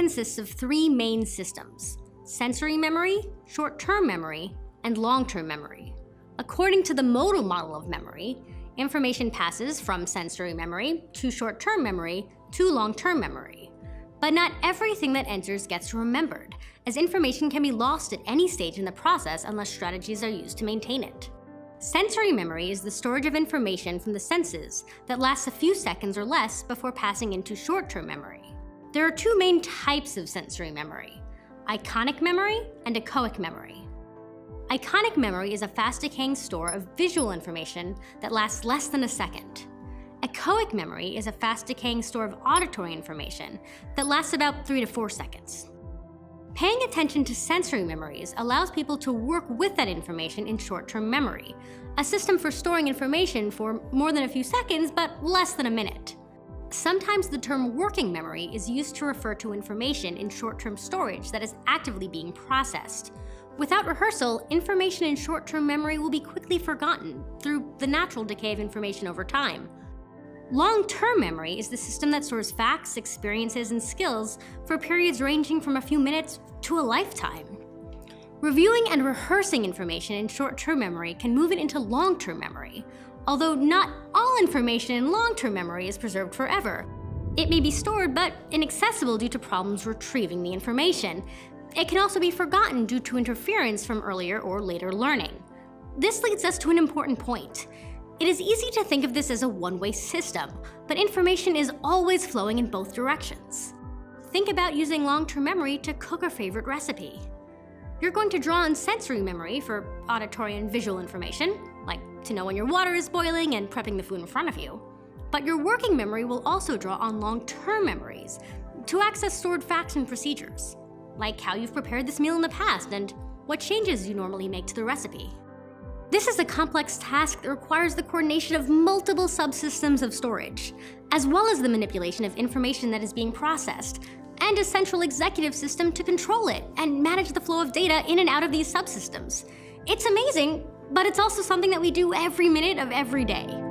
consists of three main systems: sensory memory, short-term memory, and long-term memory. According to the modal model of memory, information passes from sensory memory to short-term memory to long-term memory. But not everything that enters gets remembered, as information can be lost at any stage in the process unless strategies are used to maintain it. Sensory memory is the storage of information from the senses that lasts a few seconds or less before passing into short-term memory. There are two main types of sensory memory: iconic memory and echoic memory. Iconic memory is a fast-decaying store of visual information that lasts less than a second. Echoic memory is a fast-decaying store of auditory information that lasts about 3 to 4 seconds. Paying attention to sensory memories allows people to work with that information in short-term memory, a system for storing information for more than a few seconds but less than a minute. Sometimes the term working memory is used to refer to information in short-term storage that is actively being processed. Without rehearsal, information in short-term memory will be quickly forgotten through the natural decay of information over time. Long-term memory is the system that stores facts, experiences, and skills for periods ranging from a few minutes to a lifetime. Reviewing and rehearsing information in short-term memory can move it into long-term memory. Although not all information in long-term memory is preserved forever. It may be stored but inaccessible due to problems retrieving the information. It can also be forgotten due to interference from earlier or later learning. This leads us to an important point. It is easy to think of this as a one-way system, but information is always flowing in both directions. Think about using long-term memory to cook a favorite recipe. You're going to draw on sensory memory for auditory and visual information, like to know when your water is boiling and prepping the food in front of you. But your working memory will also draw on long-term memories to access stored facts and procedures, like how you've prepared this meal in the past and what changes you normally make to the recipe. This is a complex task that requires the coordination of multiple subsystems of storage, as well as the manipulation of information that is being processed, and a central executive system to control it and manage the flow of data in and out of these subsystems. It's amazing, but it's also something that we do every minute of every day.